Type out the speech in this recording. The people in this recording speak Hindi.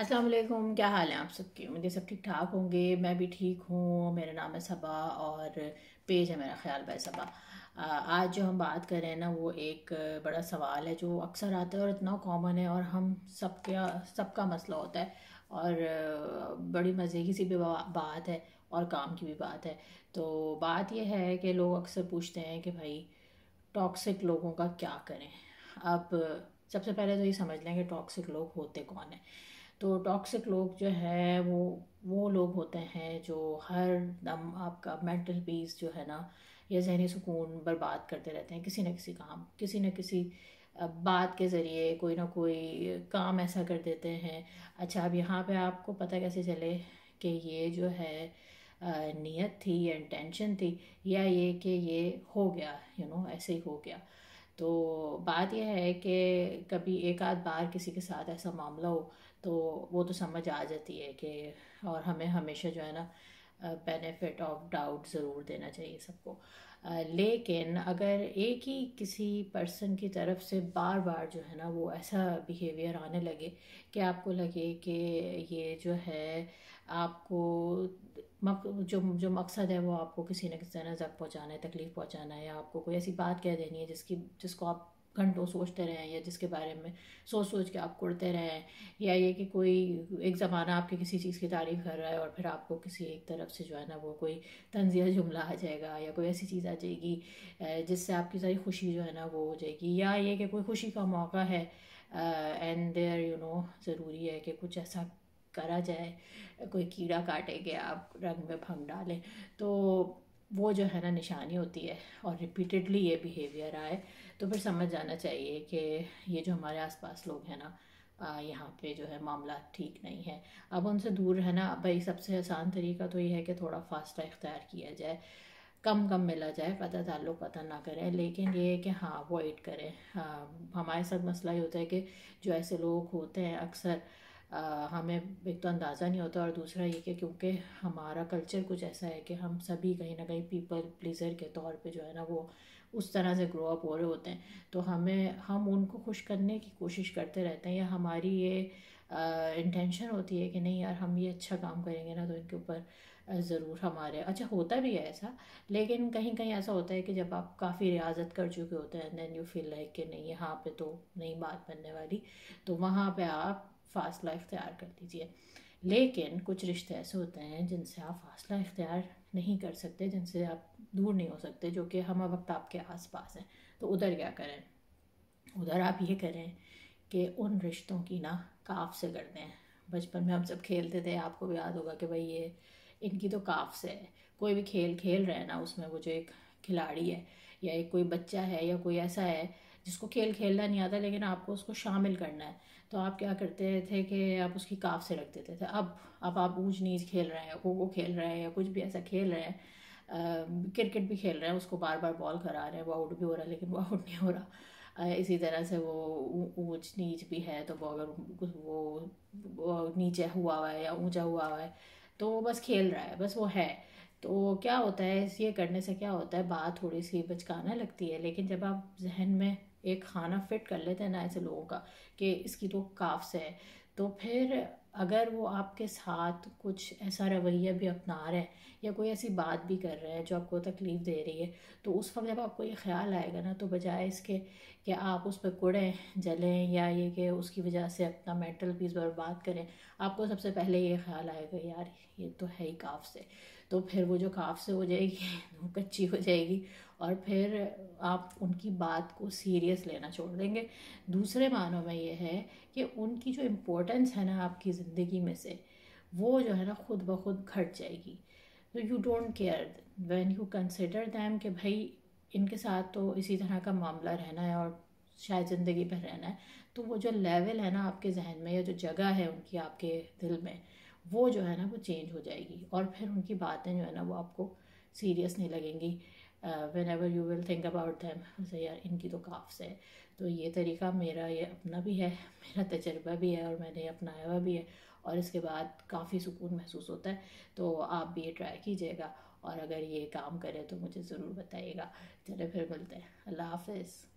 अस्सलाम वालेकुम, क्या हाल है आप सबके। उम्मीद है सब ठीक ठाक होंगे। मैं भी ठीक हूँ। मेरा नाम है सबा और पेज है मेरा ख्याल बाय सबा। आज जो हम बात कर रहे हैं ना, वो एक बड़ा सवाल है जो अक्सर आता है और इतना कॉमन है और हम सबका मसला होता है और बड़ी मज़े की सी भी बात है और काम की भी बात है। तो बात यह है कि लोग अक्सर पूछते हैं कि भाई टॉक्सिक लोगों का क्या करें। अब सबसे पहले तो ये समझ लें कि टॉक्सिक लोग होते कौन हैं। तो टॉक्सिक लोग जो है वो लोग होते हैं जो हर दम आपका मेंटल पीस जो है ना, या जहनी सुकून बर्बाद करते रहते हैं। किसी न किसी काम, किसी न किसी बात के ज़रिए कोई ना कोई काम ऐसा कर देते हैं। अच्छा, अब यहाँ पे आपको पता कैसे चले कि ये जो है नीयत थी या इंटेंशन थी, या ये कि ये हो गया, यू नो, ऐसे ही हो गया। तो बात यह है कि कभी एक आध बार किसी के साथ ऐसा मामला हो तो वो तो समझ आ जाती है कि, और हमें हमेशा जो है ना बेनिफिट ऑफ डाउट ज़रूर देना चाहिए सबको। लेकिन अगर एक ही किसी पर्सन की तरफ से बार बार जो है ना वो ऐसा बिहेवियर आने लगे कि आपको लगे कि ये जो है आपको जो मकसद है वो आपको किसी न किसी तरह जख्म पहुँचाना है, तकलीफ़ पहुँचाना है, या आपको कोई ऐसी बात कह देनी है जिसको आप घंटों सोचते रहें या जिसके बारे में सोच के आप कुड़ते रहें, या ये कि कोई एक ज़माना आपके किसी चीज़ की तारीफ़ कर रहा है और फिर आपको किसी एक तरफ से जो है ना वो कोई तंज़ीह जुमला आ जाएगा या कोई ऐसी चीज़ आ जाएगी जिससे आपकी सारी खुशी जो है ना वो हो जाएगी, या ये कि कोई खुशी का मौका है एंड देयर यू नो, ज़रूरी है कि कुछ ऐसा करा जाए, कोई कीड़ा काटे कि आप रंग में भंग डालें। तो वो जो है ना निशानी होती है। और रिपीटेडली ये बिहेवियर आए तो फिर समझ जाना चाहिए कि ये जो हमारे आसपास लोग हैं ना, यहाँ पे जो है मामला ठीक नहीं है। अब उनसे दूर रहना भाई सबसे आसान तरीका तो ये है कि थोड़ा फासला इख्तियार किया जाए, कम मिला जाए, पता ताल्लुक पता ना करें। लेकिन ये है कि हाँ अवॉइड करें। हमारे साथ मसला ये होता है कि जो ऐसे लोग होते हैं अक्सर हमें एक तो अंदाज़ा नहीं होता, और दूसरा ये कि क्योंकि हमारा कल्चर कुछ ऐसा है कि हम सभी कहीं ना कहीं पीपल प्लीज़र के तौर पे जो है ना वो उस तरह से ग्रो अप हो रहे होते हैं, तो हम उनको खुश करने की कोशिश करते रहते हैं। या हमारी ये इंटेंशन होती है कि नहीं यार, हम ये अच्छा काम करेंगे ना तो इनके ऊपर ज़रूर हमारे अच्छा होता भी है ऐसा। लेकिन कहीं कहीं ऐसा होता है कि जब आप काफ़ी रियाज़त कर चुके होते हैं दैन यू फील लाइक कि नहीं, यहाँ पे तो नहीं बात बनने वाली, तो वहाँ पे आप फ़ासला इख्तियार कर दीजिए। लेकिन कुछ रिश्ते ऐसे होते हैं जिनसे आप फासला इख्तियार नहीं कर सकते, जिनसे आप दूर नहीं हो सकते, जो कि हम वक्त आपके आस पास हैं। तो उधर क्या करें? उधर आप ये करें कि उन रिश्तों की ना काफ से कर दें। बचपन में हम सब खेलते थे, आपको भी याद होगा कि भाई ये इनकी तो काफ से है। कोई भी खेल खेल रहे हैं ना, उसमें वो जो एक खिलाड़ी है या एक कोई बच्चा है या कोई ऐसा है जिसको खेल खेलना नहीं आता, लेकिन आपको उसको शामिल करना है, तो आप क्या करते थे कि आप उसकी काफ से रख देते थे। अब आप ऊंच नीच खेल रहे हैं, खो खो खेल रहे हैं, या कुछ भी ऐसा खेल रहे हैं, क्रिकेट भी खेल रहे हैं, उसको बार बार बॉल करा रहे हैं, वो आउट भी हो रहा है लेकिन वो आउट नहीं हो रहा। इसी तरह से वो ऊंच नीच भी है, तो वो अगर वो नीचे हुआ हुआ है या ऊँचा हुआ हुआ है तो वो बस खेल रहा है, बस वो है। तो क्या होता है, ये करने से क्या होता है, बात थोड़ी सी बचकाना लगती है। लेकिन जब आप जहन में एक खाना फिट कर लेते हैं ना ऐसे लोगों का कि इसकी तो काफ से है, तो फिर अगर वो आपके साथ कुछ ऐसा रवैया भी अपना रहे हैं या कोई ऐसी बात भी कर रहे हैं जो आपको तकलीफ़ दे रही है, तो उस वक्त जब आपको ये ख्याल आएगा ना, तो बजाय इसके कि आप उस पर कुड़ें जलें या ये कि उसकी वजह से अपना मेंटल पीस बर्बाद करें, आपको सबसे पहले ये ख्याल आएगा यार ये तो है ही काफ से। तो फिर वो जो काफ से हो जाएगी वो कच्ची हो जाएगी और फिर आप उनकी बात को सीरियस लेना छोड़ देंगे। दूसरे मानों में ये है कि उनकी जो इम्पोर्टेंस है ना आपकी ज़िंदगी में से, वो जो है ना खुद ब खुद घट जाएगी। तो you don't care when you consider them कि भाई इनके साथ तो इसी तरह का मामला रहना है और शायद ज़िंदगी भर रहना है, तो वो जो लेवल है ना आपके जहन में या जो जगह है उनकी आपके दिल में, वो जो है ना वो चेंज हो जाएगी और फिर उनकी बातें जो है ना वो आपको सीरियस नहीं लगेंगी। Whenever you will think about them, उसे यार इनकी तो काफ से है। तो ये तरीका मेरा ये अपना भी है, मेरा तजर्बा भी है और मैंने अपनाया हुआ भी है, और इसके बाद काफ़ी सुकून महसूस होता है। तो आप भी ये ट्राई कीजिएगा और अगर ये काम करें तो मुझे ज़रूर बताइएगा। चले फिर मिलते हैं, अल्लाह हाफिज़।